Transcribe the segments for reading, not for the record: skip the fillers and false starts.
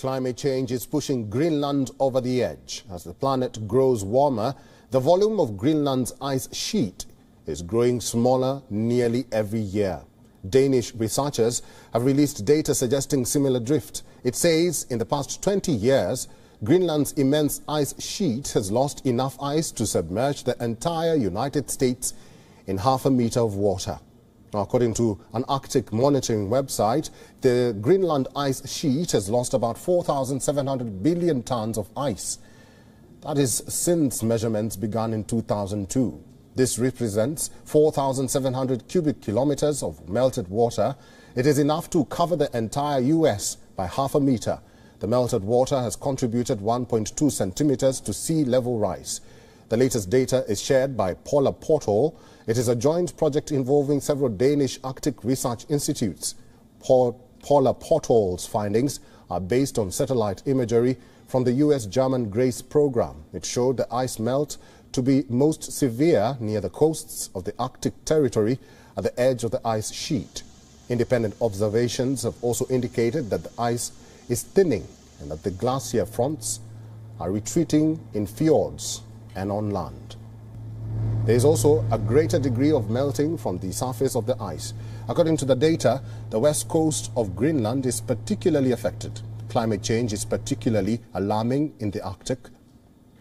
Climate change is pushing Greenland over the edge. As the planet grows warmer, the volume of Greenland's ice sheet is growing smaller nearly every year. Danish researchers have released data suggesting similar drift. It says in the past 20 years, Greenland's immense ice sheet has lost enough ice to submerge the entire United States in half a meter of water. According to an Arctic monitoring website, the Greenland ice sheet has lost about 4,700 billion tons of ice. That is since measurements began in 2002. This represents 4,700 cubic kilometers of melted water. It is enough to cover the entire U.S. by half a meter. The melted water has contributed 1.2 centimeters to sea level rise. The latest data is shared by Polar Portal. It is a joint project involving several Danish Arctic research institutes. Polar Portal's findings are based on satellite imagery from the US-German GRACE program. It showed the ice melt to be most severe near the coasts of the Arctic territory at the edge of the ice sheet. Independent observations have also indicated that the ice is thinning and that the glacier fronts are retreating in fjords and on land. There is also a greater degree of melting from the surface of the ice. According to the data, the west coast of Greenland is particularly affected. Climate change is particularly alarming in the Arctic.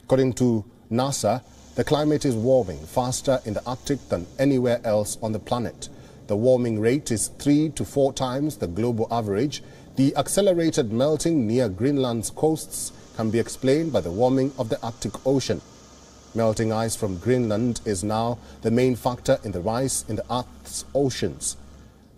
According to NASA, the climate is warming faster in the Arctic than anywhere else on the planet. The warming rate is 3 to 4 times the global average. The accelerated melting near Greenland's coasts can be explained by the warming of the Arctic Ocean. Melting ice from Greenland is now the main factor in the rise in the Earth's oceans.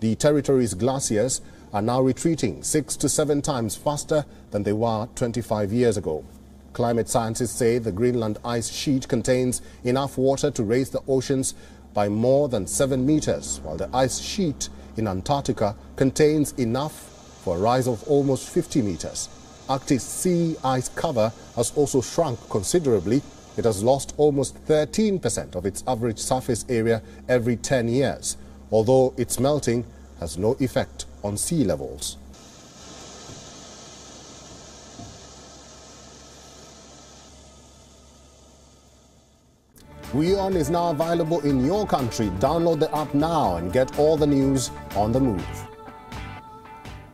The territory's glaciers are now retreating 6 to 7 times faster than they were 25 years ago. Climate scientists say the Greenland ice sheet contains enough water to raise the oceans by more than 7 meters, while the ice sheet in Antarctica contains enough for a rise of almost 50 meters. Arctic sea ice cover has also shrunk considerably. It has lost almost 13% of its average surface area every 10 years, although its melting has no effect on sea levels. WION is now available in your country. Download the app now and get all the news on the move.